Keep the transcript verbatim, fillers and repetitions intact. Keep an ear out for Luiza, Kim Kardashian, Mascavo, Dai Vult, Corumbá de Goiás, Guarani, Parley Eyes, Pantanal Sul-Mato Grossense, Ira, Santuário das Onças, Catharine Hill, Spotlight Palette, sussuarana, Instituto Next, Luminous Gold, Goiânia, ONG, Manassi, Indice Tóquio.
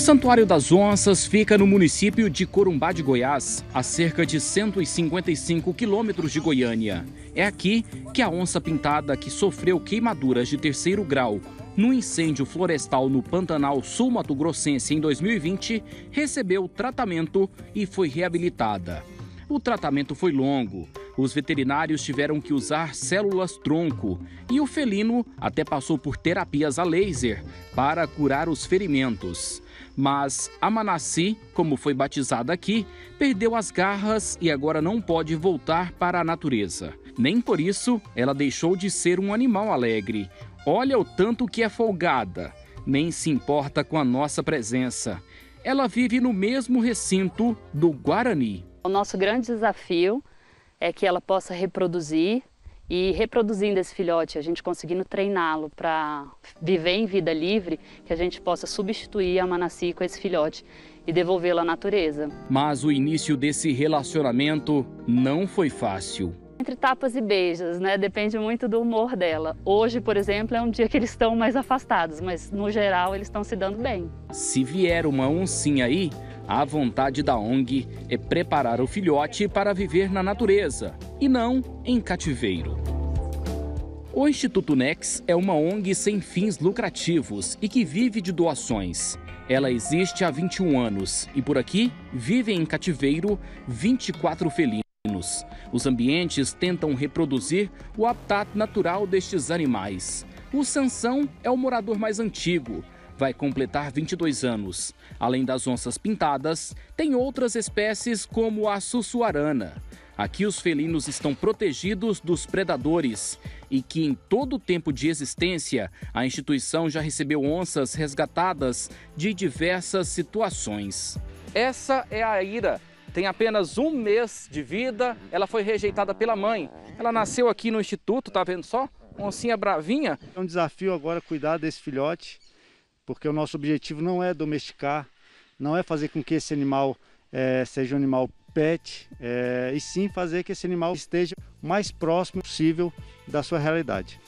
Santuário das Onças fica no município de Corumbá de Goiás, a cerca de cento e cinquenta e cinco quilômetros de Goiânia. É aqui que a onça pintada, que sofreu queimaduras de terceiro grau num incêndio florestal no Pantanal Sul-Mato Grossense em dois mil e vinte, recebeu tratamento e foi reabilitada. O tratamento foi longo. Os veterinários tiveram que usar células-tronco e o felino até passou por terapias a laser para curar os ferimentos. Mas a Manassi, como foi batizada aqui, perdeu as garras e agora não pode voltar para a natureza. Nem por isso ela deixou de ser um animal alegre. Olha o tanto que é folgada, nem se importa com a nossa presença. Ela vive no mesmo recinto do Guarani. O nosso grande desafio é que ela possa reproduzir e, reproduzindo esse filhote, a gente conseguindo treiná-lo para viver em vida livre, que a gente possa substituir a Manassi com esse filhote e devolvê-lo à natureza. Mas o início desse relacionamento não foi fácil. Entre tapas e beijos, né? Depende muito do humor dela. Hoje, por exemplo, é um dia que eles estão mais afastados, mas no geral eles estão se dando bem. Se vier uma oncinha aí, a vontade da O N G é preparar o filhote para viver na natureza e não em cativeiro. O Instituto Next é uma O N G sem fins lucrativos e que vive de doações. Ela existe há vinte e um anos e por aqui vivem em cativeiro vinte e quatro felinos. Os ambientes tentam reproduzir o habitat natural destes animais. O Sansão é o morador mais antigo. Vai completar vinte e dois anos. Além das onças pintadas, tem outras espécies como a sussuarana. Aqui os felinos estão protegidos dos predadores e que em todo o tempo de existência, a instituição já recebeu onças resgatadas de diversas situações. Essa é a Ira. Tem apenas um mês de vida, ela foi rejeitada pela mãe. Ela nasceu aqui no instituto, tá vendo só? Oncinha bravinha. É um desafio agora cuidar desse filhote, porque o nosso objetivo não é domesticar, não é fazer com que esse animal é, seja um animal pet, é, e sim fazer que esse animal esteja o mais próximo possível da sua realidade.